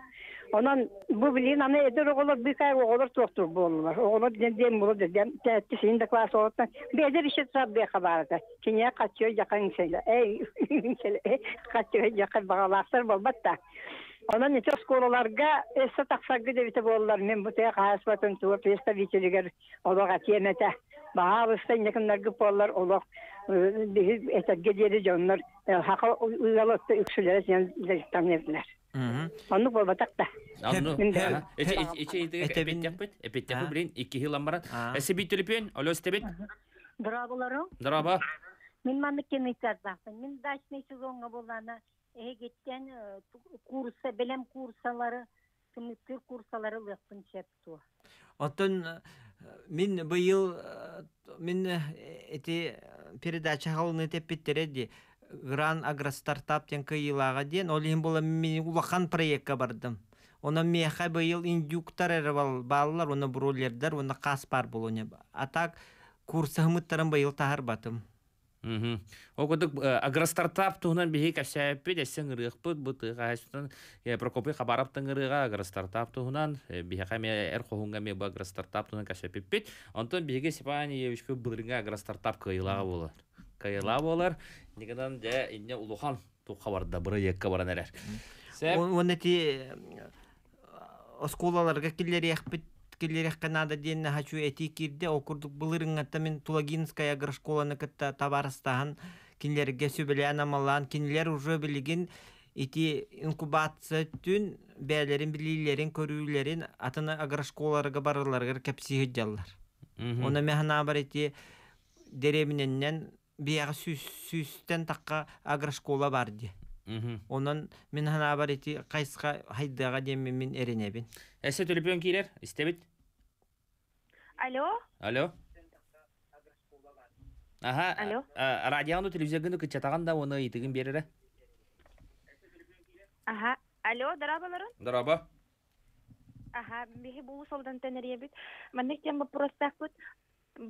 Ondan bu bilin ana eder oğulur bir kay oğulur çoktur bu olurlar. Oğulur dediğim olur dediğim. Teşeğin de klası oğulurlar. Bir eder işe tabiye kabardı. Çin'e kaçıyor yakın insanlar. Kaçıyor yakın bağlarslar bulbat da. Ondan için skolalarga esa taksaklı devite boğulurlar. Men bu tek hasbatın tuğur pesta vitiliger oğulur atiyemete. Bağırsa yakınlar gıp oğulur oğulur. Etat gediyorlar onlar. Haka uygalıkta üksülere ziyan tanırlar. Onu babadakta. İçeydi epet yapıp bilin iki yıldan baran. Esi bir tülüpün, alo stebet. Drabalarım. Draba. Min manlık kemikler zaten. Min daş neşiz onga bolana. Geçen kursa, belem kursaları, tümüktür kursaları lafın çeptu. Otun min bu yıl min eti передача халыны теппеттереді. Гран агростартап тенкі елаға ден, олейін бола мен улақан проекқа бардым. Оны меха бейіл индюктар әрі балылар, оны бролердар, оны қас бар болу не. Атак курсағымыттарын бейіл тағар батым. Огудық агростартап тұғынан бейік әшәйіппе, дәсен ғырықпы, бұтыға әшіптен, Прокопий қабараптың ғырыға агростартап тұғынан, бейіқа мен әр қоғынға мен бұл агростартап тұғынан әшәйіппе, онтан бейігі Степан Ильинге бұлырынға агростартап қайылаға болар. Кайла болар, негендан да ине улухан туқа барда биры якка баран элер. Оны ти осколаларга киллер яқ канада денне хачу эти кирде окурдук булырыңатта мен Тулагинская агрошколаны кытта табарыстаган киллерге сөбелянамалан киллер уже билген эти инкубация түн бәлерин билилерин көрүүлерин атына агрошколаларга барыларга кепсиге жаллар. Оны механа бар эти деревненнен Бияғы сүйістен таққа агрошкола бар де. Онын мен ғана бар еті қайсыға хайдаға демен мен әренебен. Әсет өліпен кейлер, істебет. Алло. Алло. Аха, радиоғанды телевизияғынды күтчатағанда оны етігін берірі. Аха, алло, дарабаларын? Дараба. Аха, бігі болу солдан тәніребет. Мәндіктен бұпырыстақ бұд.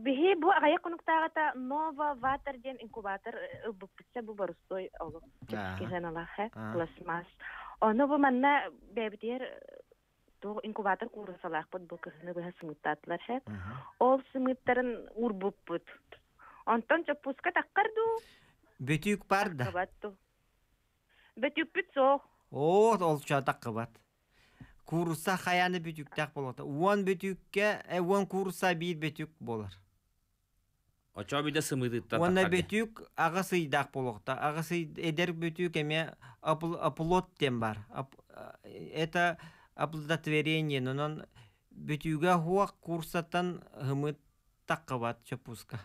Беги бу агая конуктагата нова ватерден инкубатор букпсе бу барустой олуп кеженалахе пластмас. Оно бу менне бебдер то инкубатор курсалах под бу кызны бу сымыттатлар хеп. Ол сымыттарын урбуппут. Онтан чапуска таккарду. Бетүк барда. Кабатту. Бетүк пицо. О, олча таккабат. Курса хаяны бүтүктәк болата. Уан бүтүккә, уан курса бир бүтүк болар. Оча биде сымыдытта. Уана бүтүк агы сыйдак болакта. Агы сый эдер бүтүк эме аплод тем бар. Это оплодотворение, нонан бүтүгә хуак курсатан гымы таккават чапуска.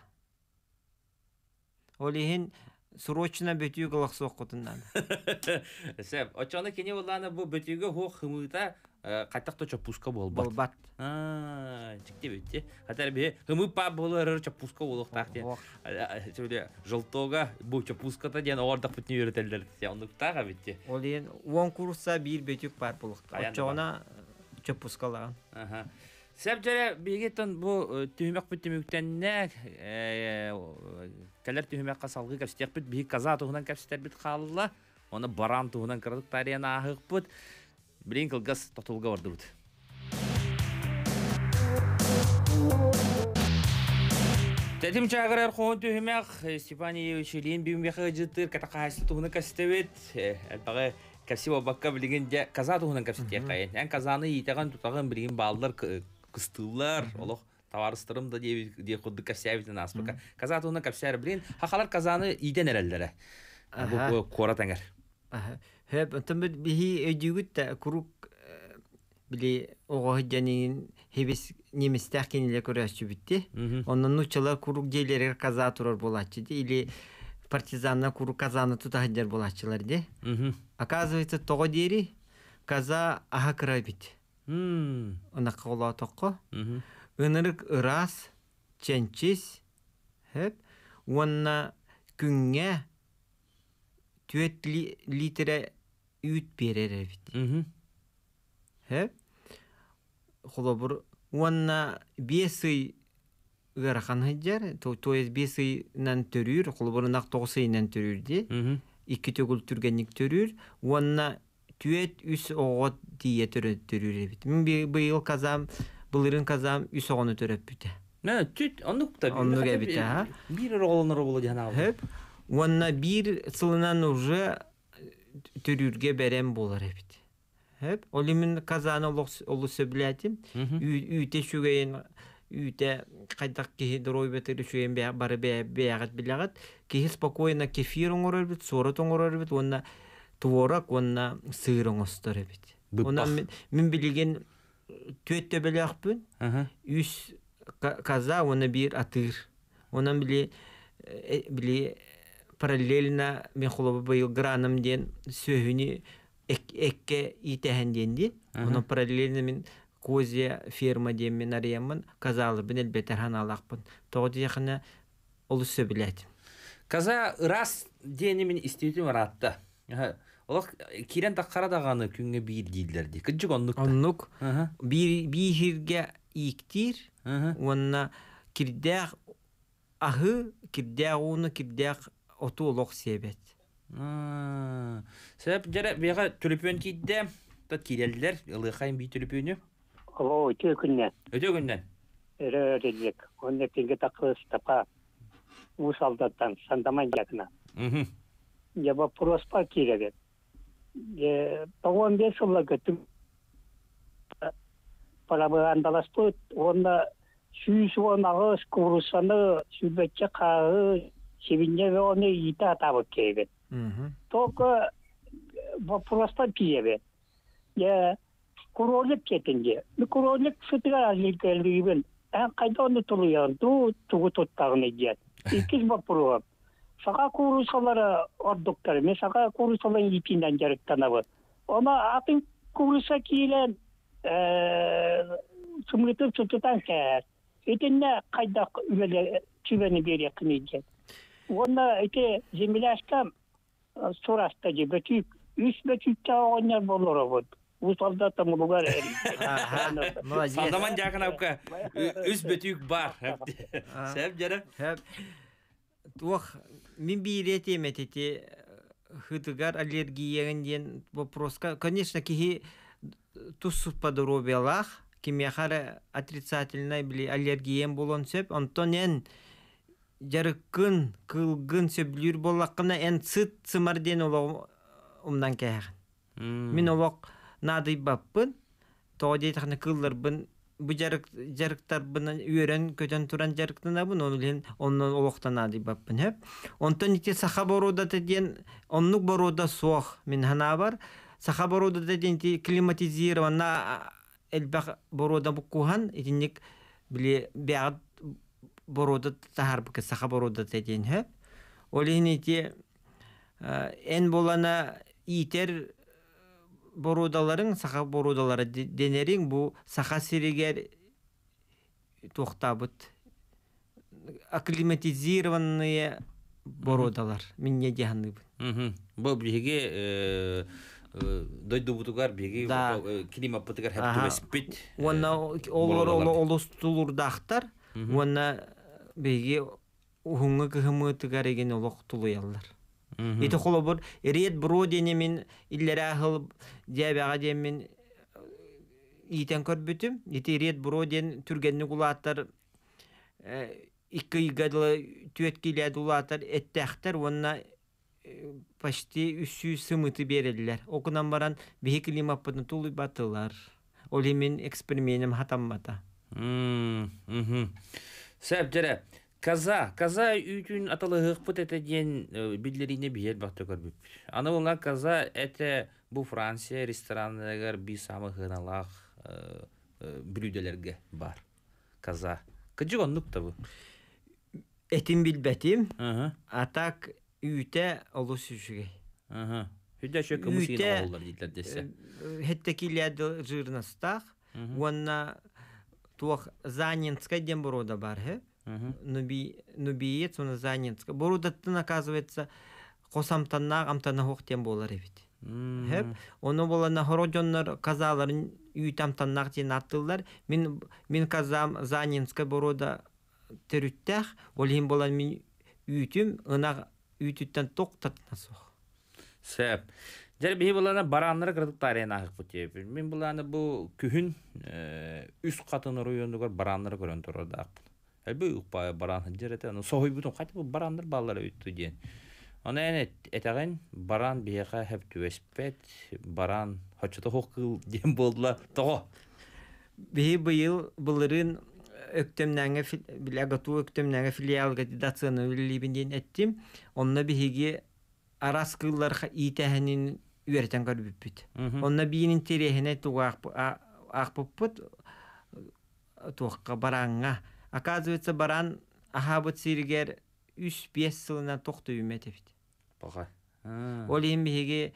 Олеген срочно бүтүк лаксок котундан. Сеп, очаны кене уланы бу бүтүгө хо хымыта катакта чапуска болбат. Болбат. А, чикте бетте. Хатар бе хымы па болар чапуска болуктак де. Сөйле, жылтога бу чапуската ден ордак бүтүн үйрөтөлдөр. Ондуктага бетте. Ол ден 10 курса бир бүтүк бар болукта. Очана чапускалаган. Аха. Сеп жаре бегеттен бу түймөк бүтүмүктен Кәлер түйімеққа салғы көпсетек бұд, бейік қаза тұғынан көпсетер бұд қалыла, оны баран тұғынан қырдық тариян ағық бұд, білейін қылғыз тұтылға орды бұд. Тәтім жағырар қоғын түйімеқ, Степан Ильин бүйімеқі жыттыр, кәтіқа әсіл тұғынан көпсетер бұд, әлбағы көпсе бабаққа білген қаза тұғынан көпсетек қайын. Ән қазаны етіған тұтағын білген балылар қыстылар, олық. Товарыстырым да дей құдды көпсәйбетін аспыққа. Қаза тұғына көпсәйір білейін, хақалар қазаны иден әрелдері. Бұл қора тәңір. Хөп, ұнтын бұл бігі өйдігіт күрік білі оғығы жәнің хебес немістәк кенелі көрәші бітті. Оның ұчылар күрік дейлері қаза тұрар болатшы де. Или партизанна күрік қазаны тұтағыдар болатшылар де. Оказывается, тоғы дейірі қаза аға қырай біт. Оны Өнірік ұрас, чәнчес, онына күнге төт литері үйт берер әбіт. Құлабыр, онына бесый ғарқан ғаджар, тоез бесыйнан түрір, құлабыр нақ тоғысыйнан түрір де, екі төгіл түргенік түрір, онына төт үс оғыт дие түрір әбіт. Мен бұл қазам, Бұлырын қазам үс оғыны төріп бүті. Мәне, түт, ондық та бүті. Бір оғылыныр оғылы дияна алып. Онына бір сылынан ұжы түрірге бәрем болар әбіт. Олемін қазаны олы сөбіләтім. Үйте шүгейін, үйте қайдақ кейі дұрой бәтірі шүгейін бәрі бәғат біләғат. Кейі спокойна кефир оңыр әрбіт, сорат оңыр әрбіт. Онына туорак онна сыйрыңыстыр бит. Она мен билген төттө белякпын. Үс каза она бир атыр. Она били параллельно мен холобы быйыл граным ден сөйүни экке итеһенденди. Она параллельно мен козия ферма ден мен аремын казалы бен элбетерхан алакпын. Тогды яхына олы сөбилет. Каза раз денемен истетим аратта. Олар кирен таққарадағаны күнге бейір дейділерді. Күнжік оннық? Оннық. Бейірге иіктер, онына кирдәғ ағы, кирдәғ оны, кирдәғ оту олық себет. Сәп, жәрі, бейға төліпен кейді, тат кейдәлділер, ұлықайын бей төліпені? Олау, өте күннен. Өте күннен? Өрі өрелек, онына кенге тақылыс тапа, ұс алдаттан, сандаман жағына. Я вопрос по Кирове. По-моему, весело готовить. Парабандалас тут, он сюжу на курсаны, сюжетчик, сегодня он и та там Кирове. Только вопрос по Кирове. Я куролик кетинге. Ну, куролик всегда легальный. А когда он труян, то тут там не идет. И какие вопросы? Сака курусалары ордуктар, мен сака курусаларын епинден жарықтанабы. Она атын куруса кейлен сумлетіп сұлтытан кәр. Етенне қайда түбені бере қынейден. Оны ете земелашкам сұраста же бөтік, үш бөтікке оғаннар болуыр обуд. Усалдата мұлғар әрі. Салдаман жақын апқа, үш бөтік бар. Сәп жарым? Сәп. Ох, мен бейретем әтеті ғытығар аллергияңден вопроска. Конечно, кеге тұссыз подробиялақ, кемеқары отрицательнай білі аллергияң болон сөп, онтон ән жарықын, кылғын сөплер болақына ән цыт цымарден олау ұмдан кәғін. Мен олақ нады баппын, тоғдей тақны кыллар бұн, бу жарыктар бынан үйрен көтөн туран жарыктана бун онун олоктана деп баппын хеп. Онтон ите саха борода деген оннук борода сох мен хана бар. Саха борода деген климатизирована элбах борода букуган идинник биле бяд борода тахарбык саха борода деген хеп. Олините эн болана итер бородаларың, сақа бородалары денерің, бұл сақа серегер тоқтабыт. Акклиматизированные бородалар. Мен не дегенді бұл. Бұл біреге дойды бұтығар, біреге келема бұтығар әптіп әспет. Оны олыстылырдақтар, оны біреге ұғыңы күхімі тұғар еген олық тұлыялар. Ити холо бор ред бродене мен иллера хыл дебеге мен итен көрбүтүм. Ити ред броден түргенни кулаттар икки гадлы төткиле дулаттар эттактар онна почти 300 сымыты берилдилер. Окунан баран бехиклим аппын тулы батылар. Ол мен экспериментим хатаммата. Сеп жере Каза үйтін аталығық бұт әтеден білдеріне бейел бақты көрбіп. Аны болна каза әті бұ Франция ресторанығар бі самы ғыналақ білуделерге бар. Каза. Каджы ғонлық табы? Әтім білбәтім, атақ үйті олы сүшіге. Үйті әші көміз ең ауылдар дейтілер десе. Хеттекіледі жырнастақ, онна туақ Занинска ден бұрода бар хеп. Нубиец, он занятка. Бородатты, оказывается, косамтанна, амтанна хохтем болар эвит. Оно было нагороденнар казалар, үйтамтаннах тен аттылар. Мен казам занятка борода терүттэх, олхим болан мен үйтім, ынақ үйтіттен тоқтатна сох. Сэп. Жәрі бей болана баранлары кырдықтарен ағық бұтеп. Мен болана бұл күхін үс қатыныр ойындығар баранлары көріндірді ақпын. Әлбі ұқпай баранын жереті, соғой бұтын қайтып барандар балары өйтті дейін. Оны әне әтәғен баран бейіға әпті өспәт, баран қачыты қоқыл дейін болдыла тоғы. Бей бұйыл бұлырын өктемнәңі, әгату өктемнәңі филиал кандидацияны өлілейбінден әттім. Онына бейге арас қылларға итәхінін үертен көрбүппүт. Онна биинин терехине акпыппыт туакка бараңга. Оказывается, баран ахабыт сиригер 3-5 сылына токту үметепит. Бага. Ол эмбеге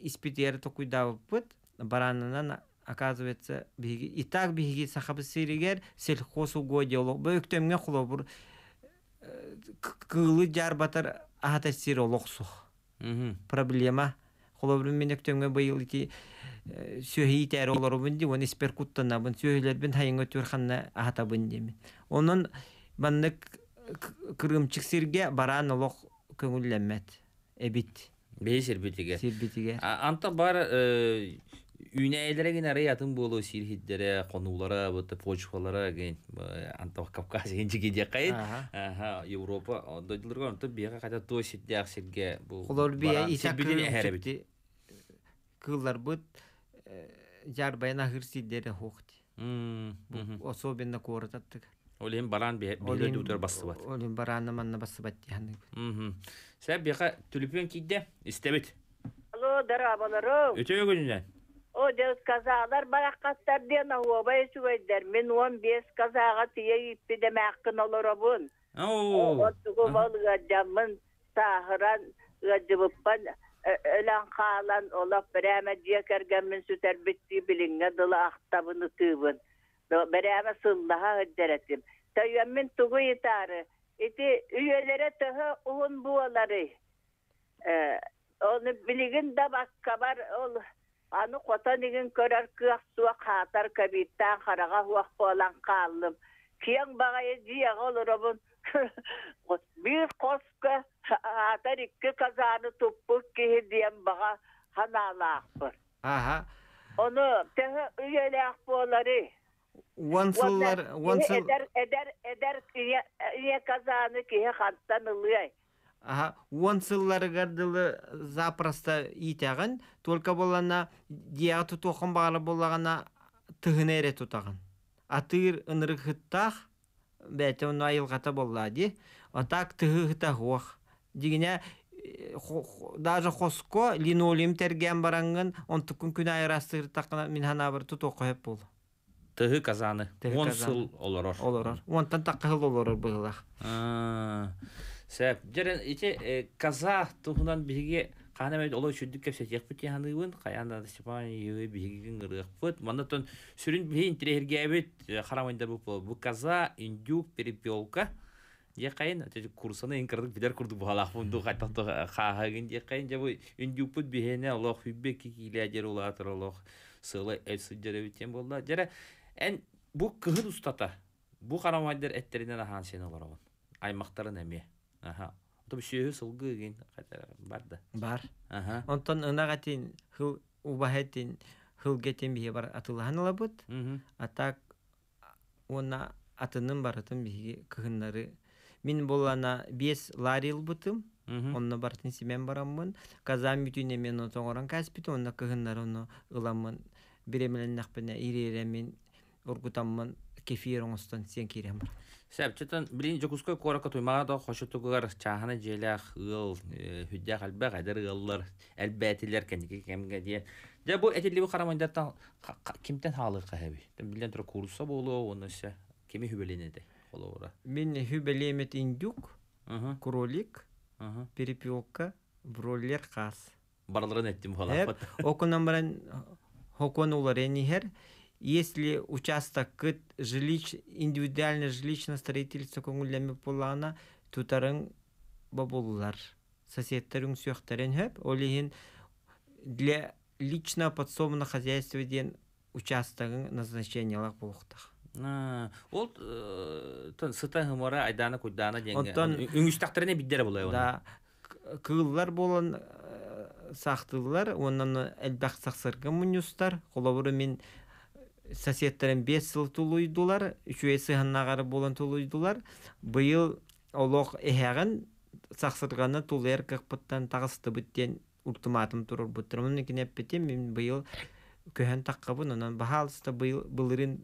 испитер токуйдабыппыт. Баранынан оказывается, биги и так биги сахабы сиригер сельхозугодиолог. Бөктөмгө кулобур кылы жарбатар ахата сирологсух. Проблема. Холобры мене көтөмгө быйылки сөйитер олорубунди, он исперкуттанабын, сөйлөрбүн хайыңга төрханна атабын деми. Онун бандык кырымчык сирге баран олок көңүлленмет. Эбит. Бейсербитиге. Сирбитиге. Анта бар Үнәйлерген араятын болу сирхиддері, қонулары, почвалары, антақ Кавказиян жегеде қайын, Европа, дойдылырға ұнты бейға қайта тосетті ақсерге бұл баран сирбетіне әрі біт. Кылар бұд жарбайын ақырсиддері хоқты. Особенно қорытаттық. Олем баран бейлі дұтыр басы бат. Олем бараны манна басы бат. Сәп бейға түліпен кейді, істебет. Алло, дарабалару. Өтеме көзінден? О, дел сказалар барақаттар дені обай сөйдер. Мен 15 казаға тие иппедеме ақын олырабын. Отығы болға жамын, сағыран, ғаджыбыппан, өлән қалан олап бірәме жекергенмін сөтер бітті біліңе дылы ақтабыны түйбін. Бірәме сылдаға ғаджаретім. Тәйен мен тұғы етары. Еті үйелері тұғы ұғын бұғалары. Оны білігін да баққа бар ол... Аны қота деген көрер күйек суа қатар көбейттен қараға хуақ болан қалым. Кейін бағайы жияға олырабын. Бір қосқы атар екі қазаны тұппық кейін дейін баға ханалақ бір. Оны тегі үйелек болары. Онсыл... Әдер үйе қазаны кейін қанттан ұлғай. Он сыллары гардылы запросто итягын, только болана дияғы тұтоқын бағары болағана тұғын әрі тұтағын. Атыр ұнырық ғыттақ, бәті оны айылғата болады, атақ тұғы ғыттақ оқ. Дегіне, даже қосқо линолим терген баранғын, он тұқын күн айырасты ғыттақына минхана бір тұтоқы әп болу. Тығы қазаны, он сыл оларар. Оларар, онтан тақыл оларар бұғылақ. Сәп, жарен, ете, қаза тұғынан бігі қанамайды олай шүрдік кәпсет еқпіт яғанды ғын, қаянады Степан еуі бігігін ғырықпыт. Мандатон сүрін бігін тірегерге әбет қарамайындар бұп болу. Бұ қаза, индюк, перепелка, деқайын, курсаны еңкірдік бедер күрді бұғалақ бұнду қайтақты қағағын деқайын. Жабы индюк бұд бігіне олақ хүббек кекейләдер олатыр олақ сылы әлсілдері беттен болды. Жәрі, ән бұ күхін ұстата, бұ қарамайдар әттерінен ақан сені оларауын, аймақтарын әме. Бұл сүйі сылғы үйген барды. Бар. Онтан ұнаға тен, ұбаға тен, ғылға тен бігі бар атылған ұла бұд. Атақ, она атының барытын бігі күхінлары. Мен бұл ана 5 ларил бұтым, онына бартын семен барамын. Қазам бүтіне мен отан оран кәспіт, онына күхінлары оны ұламын. Беремелін ақпына иреремін, ұрғытамын, кефир оңыстан сен керем бар. Сәп, чәтін, білін жүкізгі қораққа тұймаға да қошытығығар чағаны желәқ, ғыл, хүддәқ әлбә, қайдар ғыллар, әлбәтілер кәндеке кәмге дейін. Дә бұл әтелі бұл қарамайдаттан кемтен халық қағабей? Білін тұры курса болу, оны сә кеме хүбеленеді қолы оғыра? Мен хүбелемет индюк, кролик, перепелка, бролер қаз. Барларын әттім қолақпат. Если участок индивидуальное жилищное строительство көңілдеме болағына, тұтарын баболылар. Соседтерің сөйіқтерін хөп, олеген для лично подсобына хозяйство ден участогың назначениялақ болықтық. Ол сұтан ғымара айданы көйданы денге. Үңістақтарыне биддері болай оны? Да, кығылар болын сақтылылар, онын әлбәқ сақсырғы мұнюстар, қолабыры мен... Соседтерін 5 сыл тұлуйдылар, 3 сығынағары болын тұлуйдылар. Бұйыл олық әғін сақсырғаны тұлайыр қықпыттан тағысты бүттен ұртыматым тұрыр бұттыр. Мұны кенеп бітем, мен бұйыл көйін таққабын, онан бағалысты бұлырын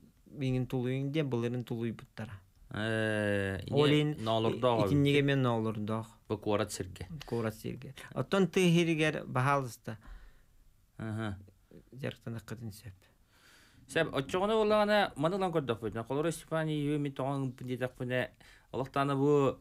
тұлуйынде бұлырын тұлуй бұттара. Олин итиннеге мен олурдох. Бу корат сирге. Корат сирге. Оттон тегиргер бахалыста. Аха. Жартанак кытын сеп. Сеп отчогону болгона мадылан көрдөк бөйдөн. Колор Степан Ильин тогон пиндетакпыне. Аллахтаны бу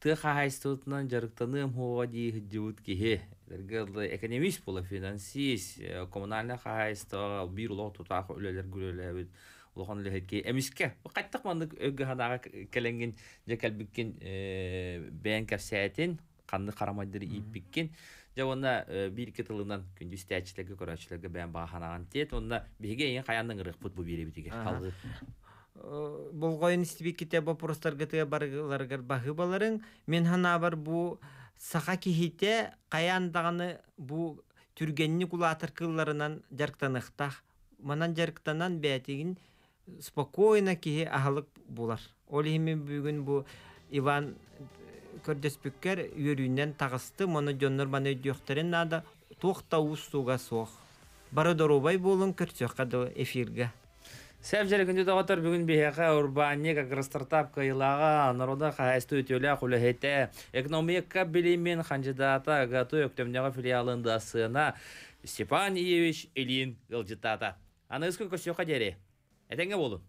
тыха хайстутнан жарыктаным ходи хыддыбыт кихи. Дергелде экономист боло финансист, коммунальна хайста бир лоту тахы үлелер гүлелебит. Улахан лехетке эмиске. Каттык мандык өггәнага келенген жекел биккен бәян кәсәтен, канны карамайдыр ип биккен. Жавонда бир кетылдан күндүз тәчлеге көрәчлеге бәян баханаган тет. Онда биге ен каянның рыхпут бу бире битеге калгы. Болгойн истибик китә бу простаргытыга баргыларга багы баларын мен хана бар бу саха кихите каяндаганы бу түргенни кулатыр кылларынан жарктаныктах. Манан жарктанан бәтигин спокойно кие ахалык булар. Олими бүгүн бу Иван Көрдөспүккер үйрүнөн тагысты мону жоннор маны жокторун ада токта устуга сох. Бары доробай болун көрсөккө эфирге. Сәбзеле күндө дагатар бүгүн бияка урбанник агростартап кыйлагы народа хайсты өтөлө кулехете экономика билимин ханжидата агату өктөмнөгө филиалындасына Степан Ильич Ильин Галдитата. А на иску косёха дере. Это не было.